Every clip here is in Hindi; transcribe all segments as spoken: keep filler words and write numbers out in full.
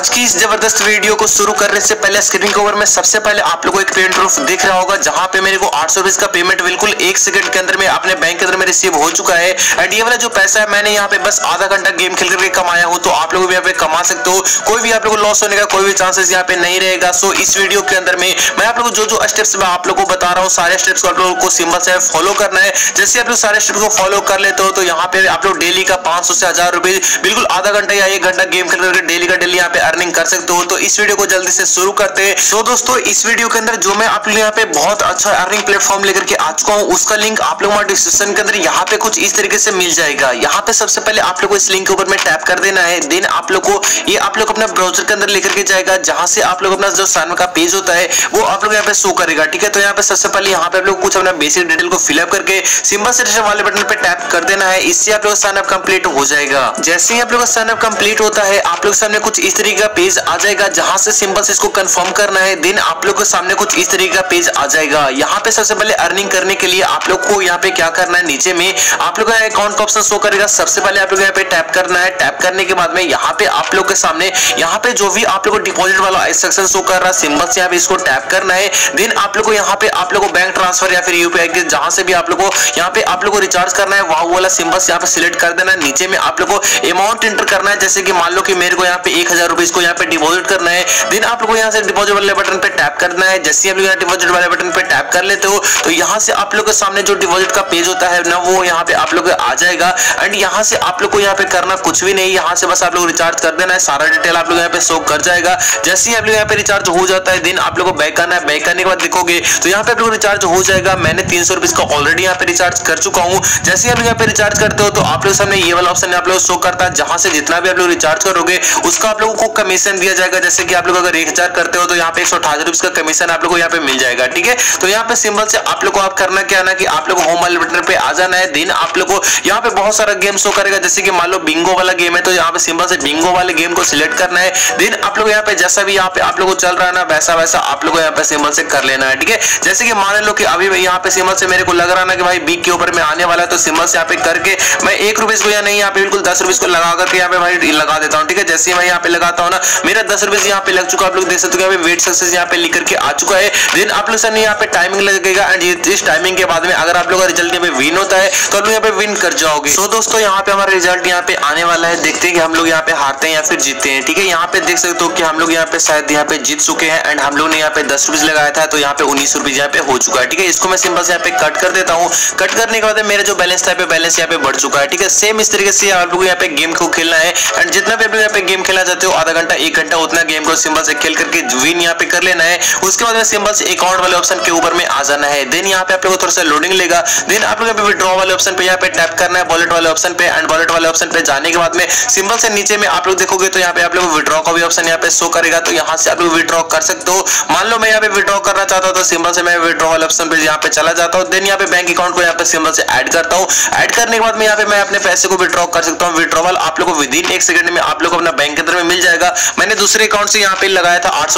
आज की इस जबरदस्त वीडियो को शुरू करने से पहले स्क्रीन के ऊपर में सबसे पहले आप लोगों को एक पेमेंट प्रूफ दिख रहा होगा, जहां पे मेरे को आठ सौ रुपए का पेमेंट बिल्कुल एक सेकंड के अंदर में अपने बैंक के अंदर में रिसीव हो चुका है। एंड ये वाला जो पैसा है मैंने यहाँ पे बस आधा घंटा गेम खेल करके कमाया हूँ, तो आप लोग भी यहाँ पे कमा सकते हो। कोई भी आप लोग को लॉस होने का कोई भी चांसेस यहाँ पे नहीं रहेगा। सो इस वीडियो के अंदर में मैं आप लोग जो जो स्टेप्स मैं आप लोग को बता रहा हूँ, सारे स्टेप्स को आप लोगों को सिंपल से फॉलो करना है। जैसे आप लोग सारे स्टेप्स को फॉलो कर लेते हो तो यहाँ पे आप लोग डेली का पांच सौ से हजार रुपए बिल्कुल आधा घंटा या एक घंटा गेम खेल करके डेली का डेली यहाँ पे अर्निंग कर सकते हो। तो इस वीडियो को जल्दी से शुरू करते हैं। तो दोस्तों इस वीडियो के अंदर जो मैं आप लोग यहाँ पे बहुत अच्छा अर्निंग प्लेटफॉर्म लेकर के आ चुका हूँ, उसका लिंक आप लोग डिस्क्रिप्शन के अंदर यहाँ पे कुछ इस तरीके से मिल जाएगा। यहाँ पे सबसे पहले आप लोग को इस लिंक के ऊपर में टैप कर देना है। देन आप लोग को ये आप लोग अपना ब्राउजर के अंदर लेकर के जाएगा, जहां से आप लोग अपना जो सामने का पेज होता है वो आप लोग यहाँ पे शो करेगा। ठीक है, तो यहाँ पे सबसे पहले यहाँ पे आप लोग कुछ अपना बेसिक डिटेल को फिलअप करके सिंपल से वाले बटन पे टैप कर देना है। इससे आप लोग साइन अप कंप्लीट हो जाएगा। जैसे ही आप लोग का साइन अप कंप्लीट होता है आप लोग सामने कुछ इस तरीके का पेज आ जाएगा, जहां से सिंपल से इसको कंफर्म करना है। देन आप लोग के सामने कुछ इस तरीके का पेज आ जाएगा। यहाँ पे सबसे पहले अर्निंग करने के लिए आप लोग को यहाँ पे क्या करना है, नीचे में आप लोग का अकाउंट का ऑप्शन शो करेगा। सबसे पहले आप लोग यहाँ पे टैप करना है। टैप करने के बाद में यहाँ पे आप लोग के सामने यहाँ पे जो भी आप लोग को डिपॉजिट वाला इंस्ट्रक्शन शो कर रहा है सिंपल से यहाँ पे इसको टैप करना है। देन आप लोग को यहाँ पे आप लोग को बैंक ट्रांसफर या फिर यूपीआई के जहां से भी आप लोग को यहाँ पे आप लोग को रिचार्ज करना है वहां वाला सिंपल से यहाँ पे सिलेक्ट कर देना है। नीचे में आप लोग को अमाउंट एंटर करना है, जैसे कि मान लो कि मेरे को यहाँ पे एक हजार रुपए इसको यहाँ पे डिपॉजिट करना है। देन आप लोग को यहाँ से डिपॉजिट वाले बटन पे टैप करना है। जैसे ही आप लोग यहाँ डिपॉजिट वाले बटन पे टैप कर लेते हो तो यहाँ से आप लोग के सामने जो डिपॉजिट का पेज होता है ना वो यहाँ पे आप लोग आ जाएगा। एंड यहाँ से आप लोग को यहाँ पे करना कुछ भी नहीं, यहाँ से बस आप लोग रिचार्ज कर देना है। सारा डिटेल आप लोग यहाँ पे शो कर जाएगा। जैसे ही आप लोग यहाँ पे रिचार्ज हो जाता है देन आप लोग को बैक करना है। बैक करने के बाद देखोगे तो यहाँ पे आप लोग रिचार्ज हो जाएगा। मैंने तीन सौ रुपए का ऑलरेडी यहाँ पे रिचार्ज कर चुका हूँ। जैसे ही आप लोग यहाँ पे रिचार्ज करते हो तो आप लोग सामने ये वाला ऑप्शन आप लोग शो करता है, जहां से जितना भी आप लोग रिचार्ज करोगे उसका आप लोगों को कमीशन दिया जाएगा। जैसे कि आप लोग अगर एक हजार करते हो तो यहाँ पे एक सौ अठारह रुपए का कमीशन आप लोगों को यहाँ पे मिल जाएगा। ठीक है, तो यहाँ पे सिंपल से आप लोग को आप करना क्या ना कि आप लोग होम वाले बटन पे आ जाना है। देन आप लोग को यहाँ पे बहुत सारा गेम शो करेगा, जैसे कि मान लो बिंगो वाला गेम है तो यहाँ पे सिंपल से बिंगो वाले गेम को सिलेक्ट करना है। देन आप लोग यहाँ पे जैसा भी यहाँ पे आप लोग को चल रहा है ना वैसा वैसा आप लोग यहाँ पे सिंपल से कर लेना है। ठीक है, जैसे कि मान लो कि अभी यहाँ पे सिंपल से मेरे को लग रहा ना कि भाई बिग के ऊपर में आने वाला है तो सिंपल से यहाँ पे करके मैं एक रुपीज को या नहीं यहाँ पे बिल्कुल दस रुपीज को लगा करके यहाँ पे भाई लगा देता हूँ। ठीक है, जैसे मैं यहाँ पे लगाता हूँ ना मेरा दस रुपीज यहाँ पे लग चुका है। आप लोग देख सकते हो वेट सक्सेस यहाँ पे लिख करके आ चुका है। देन आप लोग सर यहाँ पे टाइमिंग लगेगा एंड इस टाइमिंग के बाद में अगर आप लोग का रिजल्ट यहाँ पे विन होता है तो आप लोग यहाँ पे विन कर जाओगे। तो दोस्तों यहाँ पे हमारा रिजल्ट यहाँ पे आने वाला है, देखते हैं कि हम लोग यहाँ पे हारते हैं या फिर जीतते हैं। ठीक है, यहाँ पे देख सकते हो कि हम लोग यहाँ पे शायद यहाँ पे जीत चुके हैं। एंड हम लोग ने यहाँ पे दस रुपीज लगाया था तो यहाँ पे उन्नीस रुपीज यहाँ पे हो चुका है। ठीक है, इसको मैं सिंपल से यहाँ पे कट कर देता हूँ। कट करने के बाद मेरा जो बैलेंस था बैलेंस यहाँ पे बढ़ चुका है। ठीक है, सेम इस तरीके से आप लोग यहाँ पे गेम को खेलना है। एंड जितना भी आप लोग यहाँ पे गेम खेलना चाहते हो आधा घंटा एक घंटा उतना गेम को सिंपल से खेल करके विन यहाँ पे कर लेना है। उसके बाद में सिंपल से अकाउंट वाले ऑप्शन के ऊपर में आ जाना है। देन यहाँ पे आप लोगों को थोड़ा सा लोडिंग लेगा। देन आप लोग यहाँ पे विड्रॉ वाले ऑप्शन पे यहाँ पे टैप करना है, वॉलेट वाले ऑप्शन पे। एंड वॉलेट वाले ऑप्शन पे जाने के बाद में सिंपल से नीचे में आप लोग देखोगे तो यहाँ पे आप लोग विड्रॉ का भी ऑप्शन यहाँ पे शो करेगा, तो यहाँ से आप लोग विड्रॉ कर सकते हो। मान लो मैं यहाँ पे विड्रॉ करना चाहता हूँ तो सिंपल से मैं विड्रॉ वाले ऑप्शन पे यहाँ पे चला जाता हूँ। देन यहाँ पे बैंक अकाउंट को यहाँ पे सिंपल से ऐड करता हूँ। ऐड करने के बाद में यहाँ पे मैं अपने पैसे को विड्रॉ कर सकता हूँ। विड्रॉवल आप लोग विद इन एक सेकंड में आप लोग अपना बैंक के अंदर में मिल जाएगा। मैंने दूसरे अकाउंट से यहाँ पे लगाया था आठ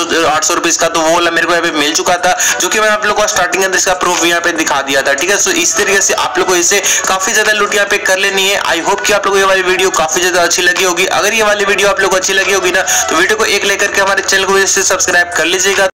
सौ रुपीस का, तो वो मेरे को यहाँ पे मिल चुका था, जो कि मैं आप लोगों को स्टार्टिंग अंदर इसका प्रूफ यहाँ पे दिखा दिया था। ठीक है, सो इस तरीके से आप लोगों को इसे काफी ज्यादा लूट यहाँ पे कर लेनी है। आई होप कि आप लोगों को ये वाली वीडियो काफी ज्यादा अच्छी लगी होगी। अगर ये वाली वीडियो आप लोगों को अच्छी लगी होगी ना तो वीडियो को एक लाइक करके हमारे चैनल को सब्सक्राइब कर लीजिएगा।